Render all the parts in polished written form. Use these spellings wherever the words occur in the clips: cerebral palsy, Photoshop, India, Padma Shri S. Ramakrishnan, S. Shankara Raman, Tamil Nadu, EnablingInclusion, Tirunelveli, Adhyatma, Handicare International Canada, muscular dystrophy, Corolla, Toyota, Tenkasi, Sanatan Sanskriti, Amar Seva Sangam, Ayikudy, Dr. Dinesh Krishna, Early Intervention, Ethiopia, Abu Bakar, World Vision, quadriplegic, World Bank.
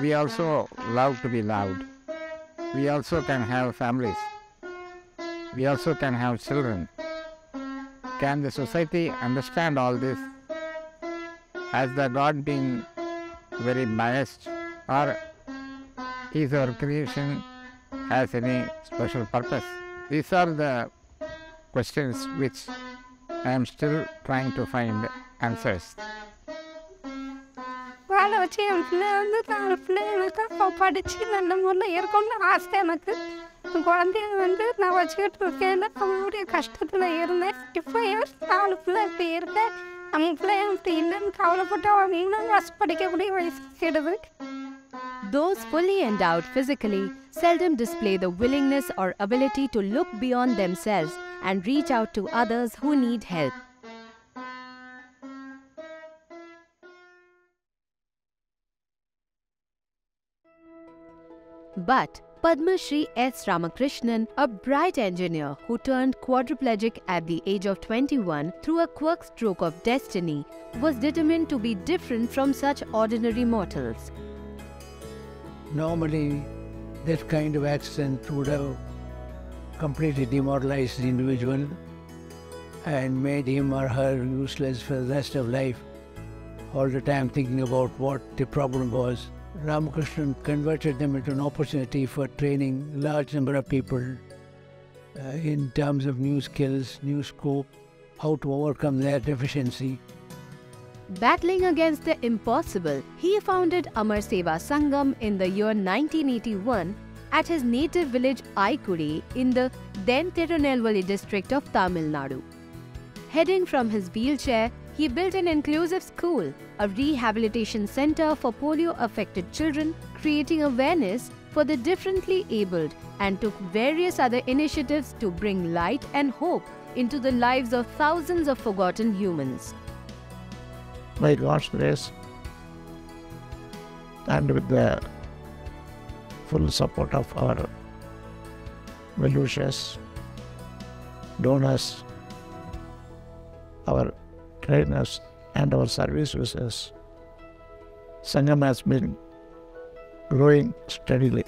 We also love to be loved. We also can have families. We also can have children. Can the society understand all this? Has the God been very biased, or is our creation has any special purpose? These are the questions which I am still trying to find answers. Those fully endowed physically seldom display the willingness or ability to look beyond themselves and reach out to others who need help. But Padma Shri S. Ramakrishnan, a bright engineer who turned quadriplegic at the age of 21 through a quirk stroke of destiny, was determined to be different from such ordinary mortals. Normally, that kind of accident would have completely demoralized the individual and made him or her useless for the rest of life, all the time thinking about what the problem was. Ramakrishnan converted them into an opportunity for training a large number of people in terms of new skills, new scope, how to overcome their deficiency. Battling against the impossible, he founded Amar Seva Sangam in the year 1981 at his native village Ayikudy in the then Tirunelveli district of Tamil Nadu. Heading from his wheelchair, he built an inclusive school, a rehabilitation center for polio-affected children, creating awareness for the differently abled, and took various other initiatives to bring light and hope into the lives of thousands of forgotten humans. By God's grace, and with the full support of our well-wishers, donors, our trainers and our service users, Sangam has been growing steadily.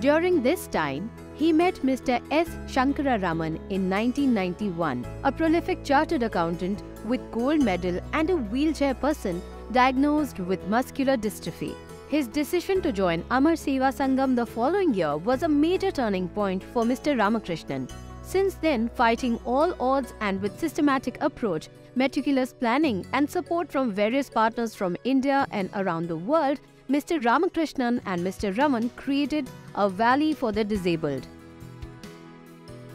During this time, he met Mr. S. Shankara Raman in 1991, a prolific chartered accountant with gold medal and a wheelchair person diagnosed with muscular dystrophy. His decision to join Amar Seva Sangam the following year was a major turning point for Mr. Ramakrishnan. Since then, fighting all odds and with systematic approach, meticulous planning and support from various partners from India and around the world, Mr. Ramakrishnan and Mr. Raman created a valley for the disabled.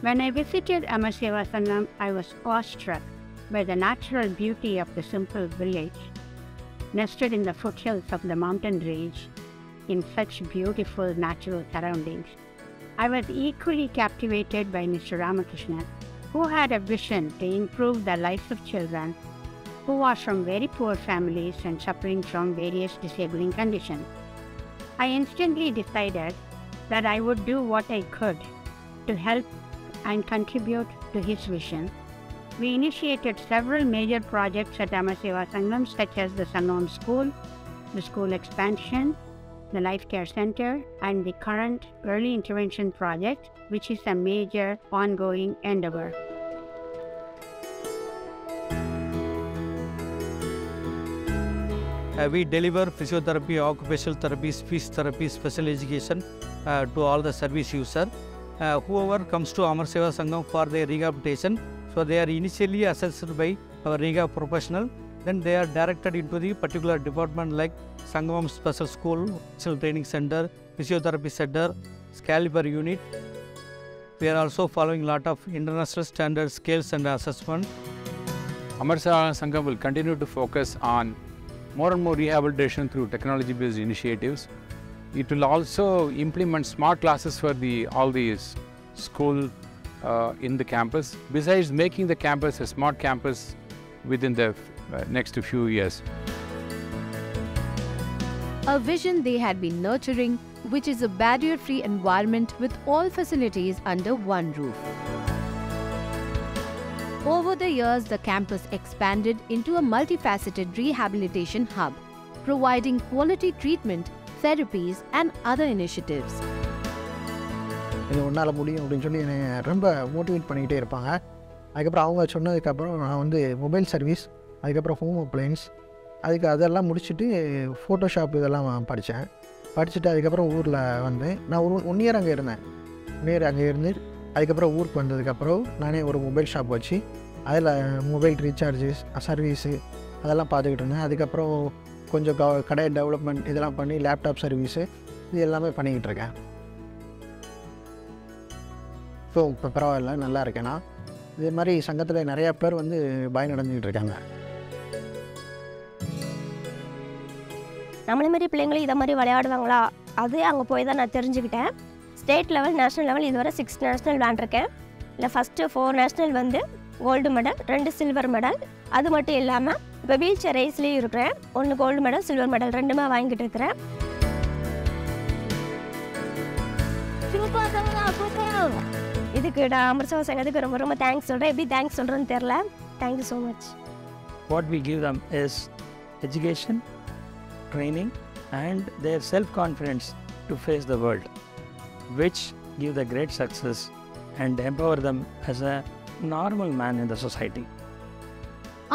When I visited Amar Seva Sangam, I was awestruck by the natural beauty of the simple village, nested in the foothills of the mountain range, in such beautiful natural surroundings. I was equally captivated by Mr. Ramakrishnan, who had a vision to improve the lives of children who are from very poor families and suffering from various disabling conditions. I instantly decided that I would do what I could to help and contribute to his vision. We initiated several major projects at Amar Seva Sangam, such as the Sangam School, the school expansion, the Life Care Center, and the current Early Intervention Project, which is a major ongoing endeavor. We deliver physiotherapy, occupational therapy, speech therapy, special education to all the service users. Whoever comes to Amar Seva Sangam for their rehabilitation, so they are initially assessed by our rehab professional. Then they are directed into the particular department like Sangam Special School, Special Training Center, Physiotherapy Center, Scaliper Unit. We are also following a lot of international standard scales and assessment. Amar Seva Sangam will continue to focus on more and more rehabilitation through technology-based initiatives. It will also implement smart classes for all these schools in the campus, besides making the campus a smart campus within the next few years. A vision they had been nurturing, which is a barrier-free environment with all facilities under one roof. Over the years, the campus expanded into a multifaceted rehabilitation hub, providing quality treatment therapies and other initiatives. Mobile service, home appliance, Photoshop. I was able to get a mobile shop. Development, laptop services, so, I state level, national level, there are 6 national brands. The first 4 national brands gold medal, 2 silver medal. That's what it is. I am wheelchair race, one gold medal, silver medal, two ma vaangittu irukken. Super Sangam, super. Idhukku Amar Seva Sangathukku romba romba thanks solren. Eppadi thanks solrenu theriyala. Thank you so much. What we give them is education, training and their self-confidence to face the world, which give the great success and empower them as a normal man in the society.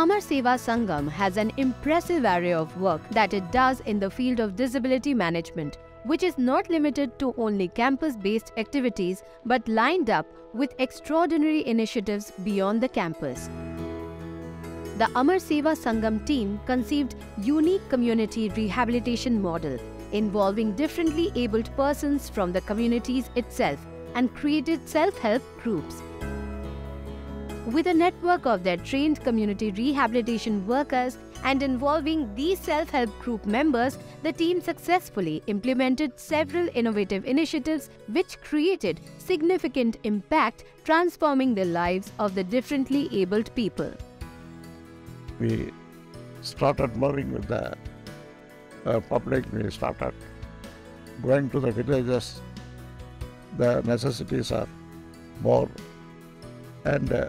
Amar Seva Sangam has an impressive array of work that it does in the field of disability management, which is not limited to only campus-based activities but lined up with extraordinary initiatives beyond the campus. The Amar Seva Sangam team conceived unique community rehabilitation model involving differently abled persons from the communities itself and created self-help groups. With a network of their trained community rehabilitation workers and involving these self-help group members, the team successfully implemented several innovative initiatives which created significant impact, transforming the lives of the differently abled people. We started moving with the public, we started going to the villages. The necessities are more and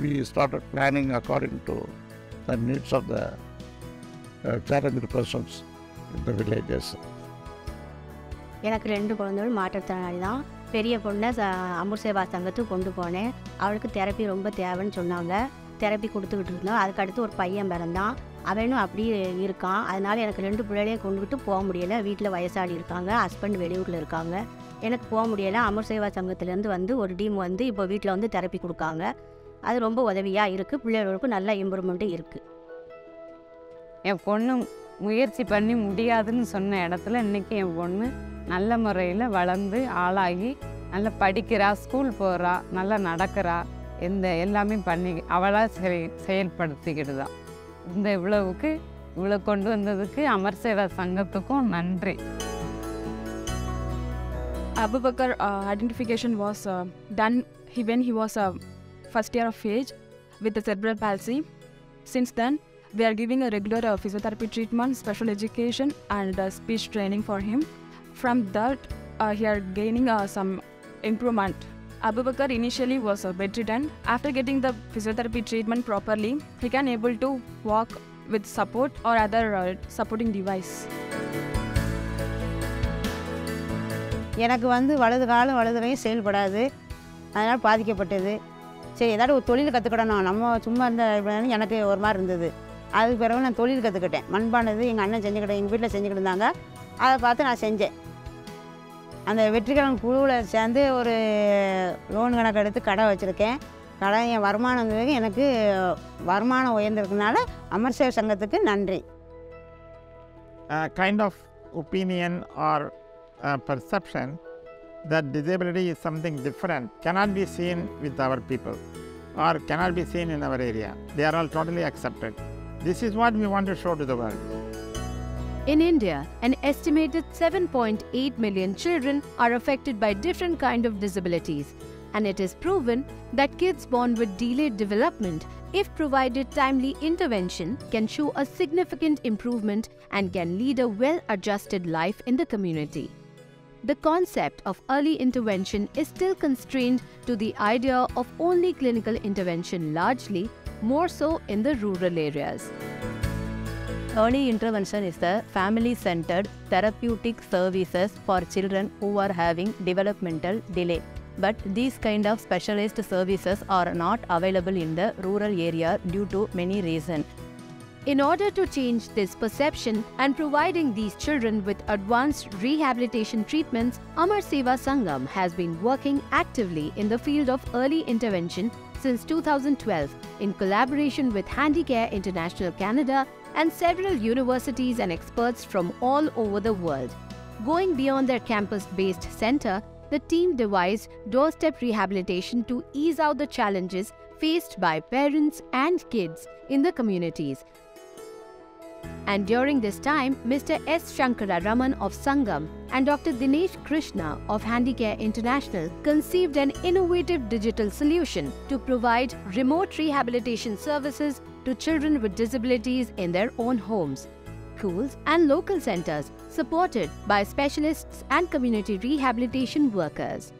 we started planning according to the needs of the challenged persons in the villages. I have 2 children. My பெரிய பொண்ணு அமர் சேவா சங்கத்துக்கு கொண்டு போனேன். அவளுக்கு therapy ரொம்ப தேவைன்னு சொன்னாங்க. Therapy கொடுத்துக்கிட்டு இருந்தோம். அதுக்கு அடுத்து ஒரு பையன் பிறந்தான். அவனும் அப்படியே இருக்கான். அதனால எனக்கு 2 பிள்ளைகளை கொண்டுகிட்டு போக முடியல. வீட்ல வயசாளி இருக்காங்க. ஹஸ்பண்ட் வெளியூர்ல இருக்காங்க. எனக்கு போக முடியல. அமர் சேவா சங்கத்துல இருந்து வந்து ஒரு டீம் வந்து இப்போ வீட்ல வந்து தெரபி கொடுக்காங்க. அது ரொம்ப உதவியா இருக்கு. பிள்ளைகளுக்கு நல்ல இம்ப்ரூவ்மென்ட் இருக்கு. என் பொண்ணு முயற்சி பண்ணி முடியாதுன்னு சொன்ன இடத்துல இன்னைக்கு என் பொண்ணு நல்ல முறையில் வளர்ந்து ஆளாகி நல்ல படிக்கிறா, ஸ்கூல் போறா, நல்லா நடக்கிறா, இந்த எல்லாமே பண்ணி அவளா செயல்படுத்திக்கிடுதா. இந்த இவ்வளவுக்கு இவ்வளவு கொண்டு வந்ததுக்கு அமர் சேவா சங்கத்துக்கும் நன்றி. Abu Bakar's identification was done when he was first year of age with the cerebral palsy. Since then, we are giving a regular physiotherapy treatment, special education and speech training for him. From that, he are gaining some improvement. Abu Bakar initially was bedridden. After getting the physiotherapy treatment properly, he can able to walk with support or other supporting device. எனக்கு வந்து வலது காலம் வலது கை செயல்படாது. அதனால பாதிக்கப்பட்டது. சரி ஏதாவது ஒரு தொழில் கத்துக்கணும் நம்ம சும்மா இருந்த எனக்கு ஒரு மாதிரி இருந்தது. அதுக்கு பிறகு நான் தொழில் கத்துக்கிட்டேன். மண்பானது எங்க அண்ணன் செஞ்சுக்கிட்டேன். எங்க வீட்ல செஞ்சுக்கிட்டு இருந்தாங்க. அதை பார்த்து நான் செஞ்சேன். அந்த வெற்றிகரன் குழுவுல சேர்ந்து ஒரு லோன் கணக்கு எடுத்து கடை வச்சிருக்கேன். கடையின் வருமானம் எனக்கு வருமானம் உயர்ந்திருக்கனால அமர் சேவா சங்கத்துக்கு நன்றி. Kind of opinion or perception that disability is something different cannot be seen with our people or cannot be seen in our area. They are all totally accepted. This is what we want to show to the world. In India, an estimated 7.8 million children are affected by different kinds of disabilities, and it is proven that kids born with delayed development, if provided timely intervention, can show a significant improvement and can lead a well-adjusted life in the community. The concept of early intervention is still constrained to the idea of only clinical intervention largely, more so in the rural areas. Early intervention is a family-centered therapeutic services for children who are having developmental delay. But these kind of specialized services are not available in the rural area due to many reasons. In order to change this perception and providing these children with advanced rehabilitation treatments, Amar Seva Sangam has been working actively in the field of early intervention since 2012 in collaboration with Handicare International Canada and several universities and experts from all over the world. Going beyond their campus-based center, the team devised doorstep rehabilitation to ease out the challenges faced by parents and kids in the communities. And during this time, Mr. S. Shankara Raman of Sangam and Dr. Dinesh Krishna of Handicare International conceived an innovative digital solution to provide remote rehabilitation services to children with disabilities in their own homes, schools and local centers, supported by specialists and community rehabilitation workers.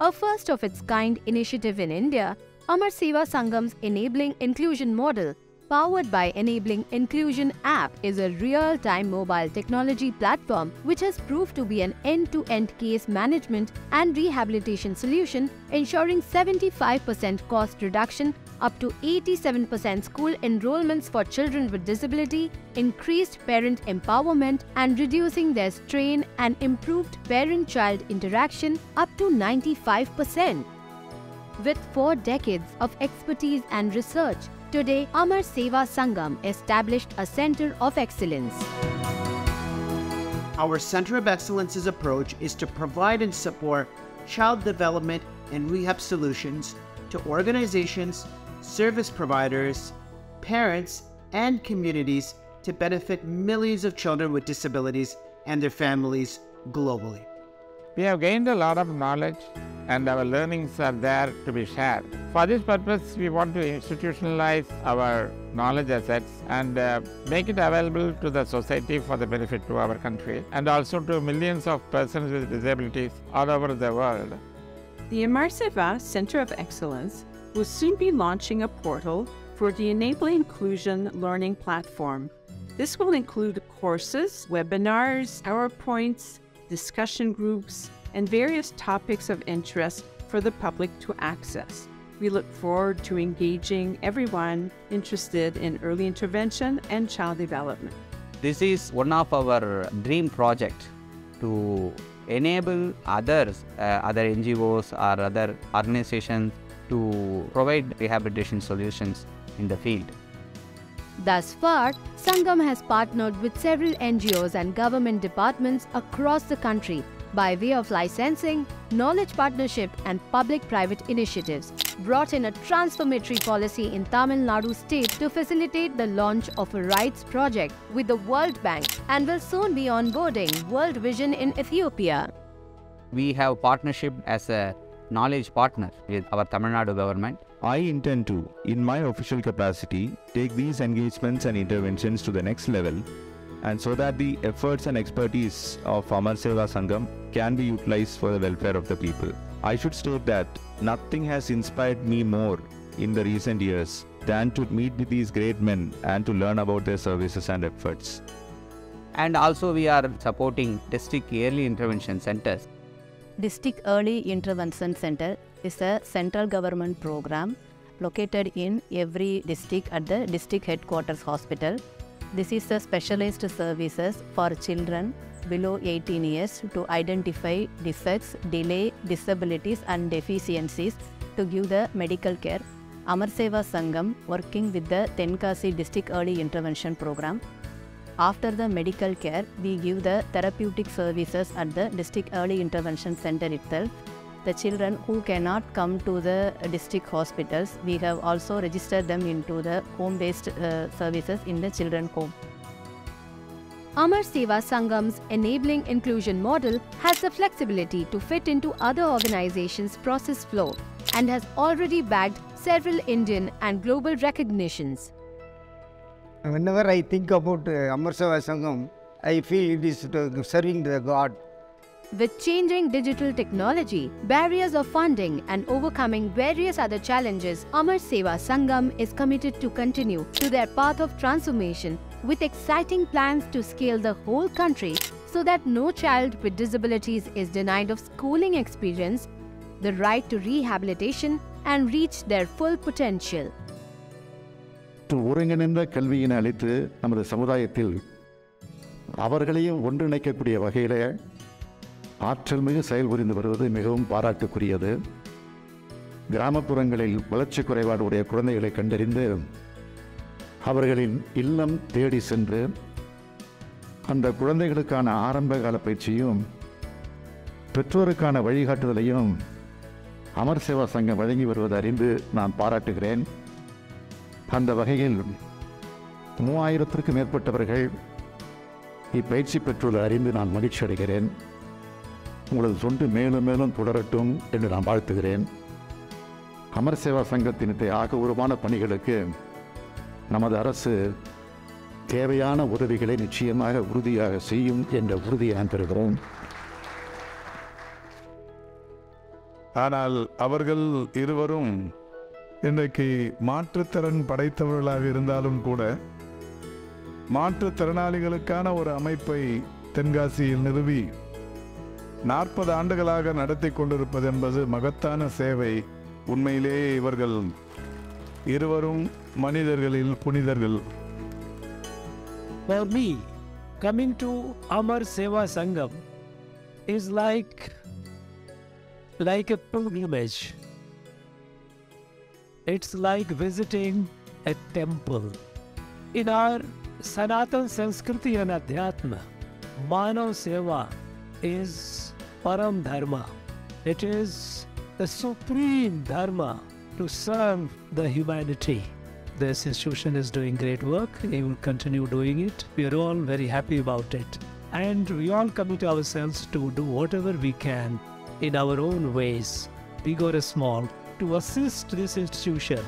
A first-of-its-kind initiative in India, Amar Seva Sangam's Enabling Inclusion model, powered by Enabling Inclusion app, is a real-time mobile technology platform which has proved to be an end-to-end case management and rehabilitation solution, ensuring 75% cost reduction, up to 87% school enrollments for children with disability, increased parent empowerment and reducing their strain, and improved parent-child interaction up to 95%. With 4 decades of expertise and research, today, Amar Seva Sangam established a Center of Excellence. Our Center of Excellence's approach is to provide and support child development and rehab solutions to organizations, service providers, parents, and communities to benefit millions of children with disabilities and their families globally. We have gained a lot of knowledge, and our learnings are there to be shared. For this purpose, we want to institutionalize our knowledge assets and make it available to the society for the benefit to our country and also to millions of persons with disabilities all over the world. The Amar Seva Center of Excellence will soon be launching a portal for the Enabling Inclusion Learning Platform. This will include courses, webinars, PowerPoints, discussion groups, and various topics of interest for the public to access. We look forward to engaging everyone interested in early intervention and child development. This is one of our dream projects, to enable others, other NGOs or other organizations, to provide rehabilitation solutions in the field. Thus far, Sangam has partnered with several NGOs and government departments across the country by way of licensing, knowledge partnership and public-private initiatives, brought in a transformatory policy in Tamil Nadu state to facilitate the launch of a rights project with the World Bank, and will soon be onboarding World Vision in Ethiopia. We have partnership as a knowledge partner with our Tamil Nadu government. I intend to, in my official capacity, take these engagements and interventions to the next level, and so that the efforts and expertise of Amar Seva Sangam can be utilized for the welfare of the people. I should state that nothing has inspired me more in the recent years than to meet with these great men and to learn about their services and efforts. And also we are supporting district early intervention centers. District Early Intervention Center is a central government program located in every district at the district headquarters hospital. This is a specialized services for children below 18 years to identify defects, delay, disabilities and deficiencies to give the medical care. Amar Seva Sangam, working with the Tenkasi District Early Intervention Program. After the medical care, we give the therapeutic services at the District Early Intervention Center itself. The children who cannot come to the district hospitals, we have also registered them into the home-based services in the children's home. Amar Seva Sangam's Enabling Inclusion model has the flexibility to fit into other organizations' process flow and has already bagged several Indian and global recognitions. Whenever I think about Amar Seva Sangam, I feel it is serving the God. With changing digital technology, barriers of funding and overcoming various other challenges, Amar Seva Sangam is committed to continue to their path of transformation with exciting plans to scale the whole country so that no child with disabilities is denied of schooling experience, the right to rehabilitation and reach their full potential. ஒருங்கிணைந்த கல்வியின் அளித்து நமது சமுதாயத்தில் அவர்களையும் ஒன்றிணைக்கக்கூடிய வகையிலே ஆற்றல் மிகு செயல் புரிந்து வருவது மிகவும் பாராட்டுக்குரியது. கிராமப்புறங்களில் வளர்ச்சி குறைபாடு உடைய குழந்தைகளை கண்டறிந்து அவர்களின் இல்லம் தேடி சென்று அந்த குழந்தைகளுக்கான ஆரம்ப கால பயிற்சியும் பெற்றோருக்கான வழிகாட்டுதலையும் அமர் சேவா சங்கம் வழங்கி வருவது அறிந்து நான் பாராட்டுகிறேன். அந்த வகையில் 3000க்கும் மேற்பட்டவர்கள் இப்பயிற்சி பெற்றுள்ள அறிந்து நான் மகிழ்ச்சி அடைகிறேன். உங்களது தொண்டு மேலும் மேலும் தொடரட்டும் என்று நான் வாழ்த்துகிறேன். அமர் சேவா சங்கத்தின் ஆக்கபூர்வமான பணிகளுக்கு நமது அரசு தேவையான உதவிகளை நிச்சயமாக உறுதியாக செய்யும் என்ற உறுதியை நான் பெறுகிறோம். ஆனால் அவர்கள் இருவரும் இன்றைக்கு மாற்றுத்திறன் படைத்தவர்களாக இருந்தாலும் கூட மாற்றுத்திறனாளிகளுக்கான ஒரு அமைப்பை தென்காசியில் நிறுவி 40 ஆண்டுகளாக நடத்தி கொண்டிருப்பது என்பது மகத்தான சேவை. உண்மையிலேயே இவர்கள் இருவரும் மனிதர்களில் புனிதர்கள். For me, coming to Amar Seva Sangam is like a pilgrimage. It's like visiting a temple. In our Sanatan Sanskriti and Adhyatma, Manav Seva is Param Dharma. It is the supreme Dharma to serve the humanity. This institution is doing great work. They will continue doing it. We are all very happy about it. And we all commit ourselves to do whatever we can in our own ways, big or small, to assist this institution.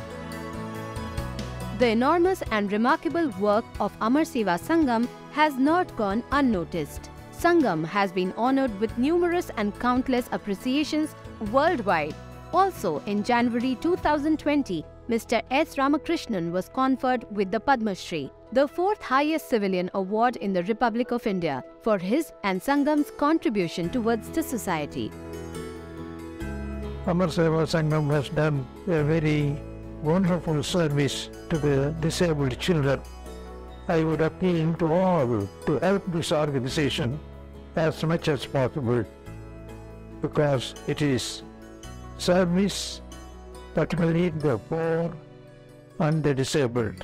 The enormous and remarkable work of Amar Seva Sangam has not gone unnoticed. Sangam has been honored with numerous and countless appreciations worldwide. Also, in January 2020, Mr. S. Ramakrishnan was conferred with the Padma Shri, the 4th highest civilian award in the Republic of India, for his and Sangam's contribution towards the society. Amar Seva Sangam has done a very wonderful service to the disabled children. I would appeal to all to help this organization as much as possible, because it is service that will lead the poor and the disabled.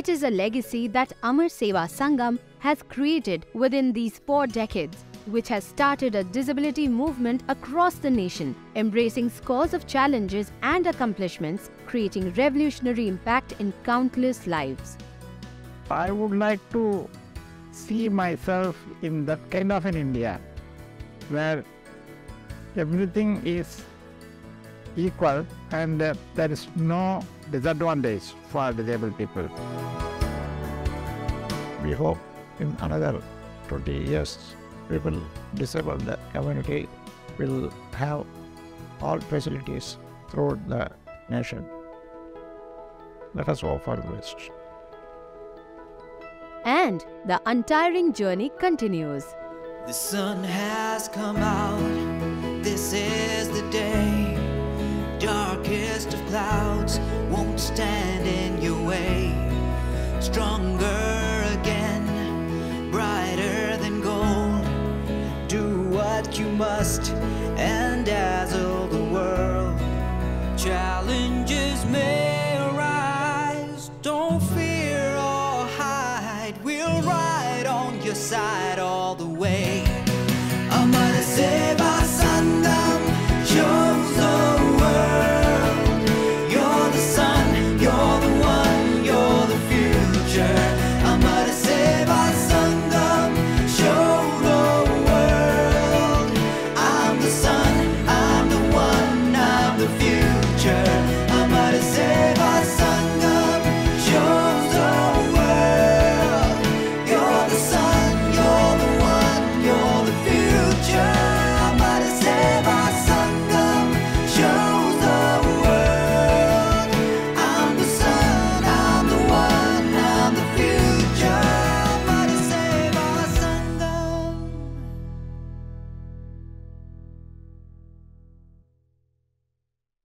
It is a legacy that Amar Seva Sangam has created within these 4 decades, which has started a disability movement across the nation, embracing scores of challenges and accomplishments, creating revolutionary impact in countless lives. I would like to see myself in that kind of an India, where everything is equal and there is no disadvantage for disabled people. We hope in another 20 years, people disabled the community will have all facilities throughout the nation. Let us hope for the best. And the untiring journey continues. The sun has come out, this is the day. Darkest of clouds won't stand in your way. Stronger